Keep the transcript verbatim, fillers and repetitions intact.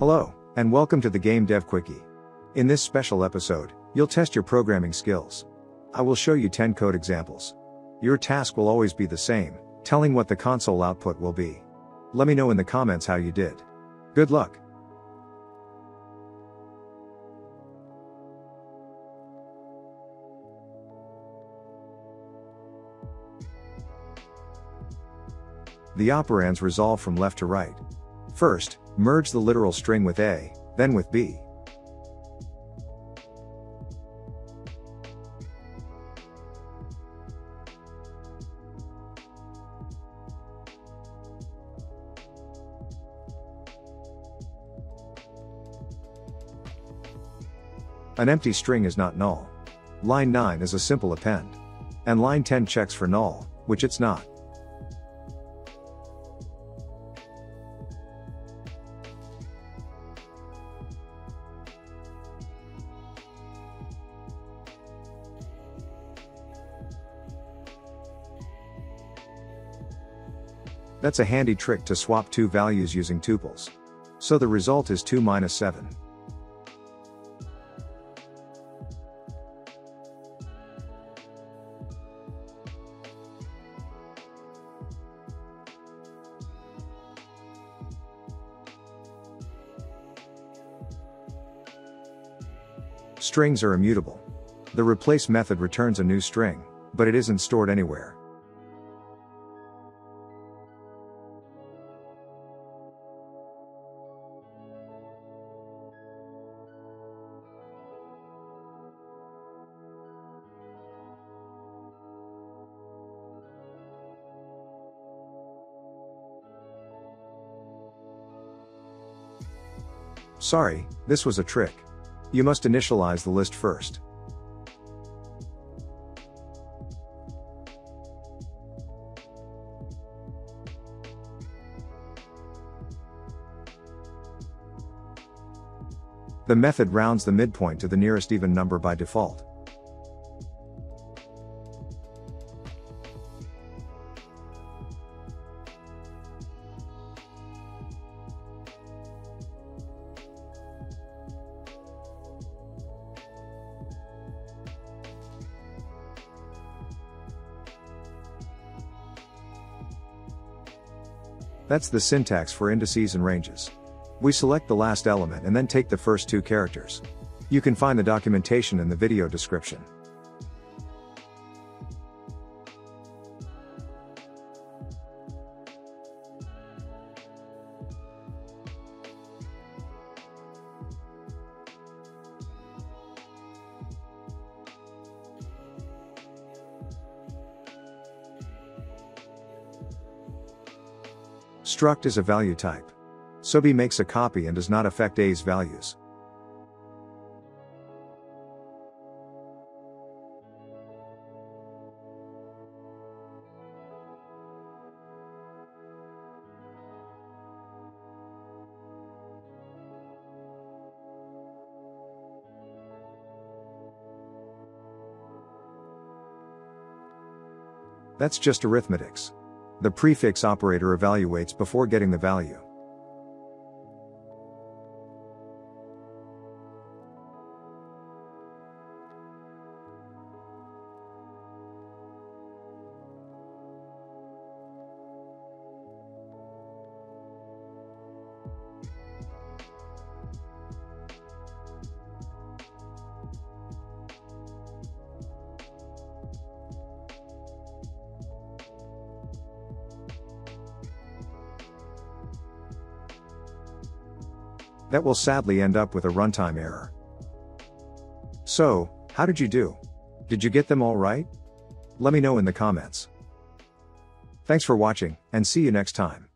Hello, and welcome to the Game Dev Quickie. In this special episode, you'll test your programming skills. I will show you ten code examples. Your task will always be the same, telling what the console output will be. Let me know in the comments how you did. Good luck! The operands resolve from left to right. First, merge the literal string with A, then with B. An empty string is not null. Line nine is a simple append. And line ten checks for null, which it's not. That's a handy trick to swap two values using tuples. So the result is two minus seven. Strings are immutable. The replace method returns a new string, but it isn't stored anywhere. Sorry, this was a trick. You must initialize the list first. The method rounds the midpoint to the nearest even number by default. That's the syntax for indices and ranges. We select the last element and then take the first two characters. You can find the documentation in the video description. Struct is a value type. So B makes a copy and does not affect A's values. That's just arithmetics. The prefix operator evaluates before getting the value. That will sadly end up with a runtime error. So, how did you do? Did you get them all right? Let me know in the comments. Thanks for watching, and see you next time.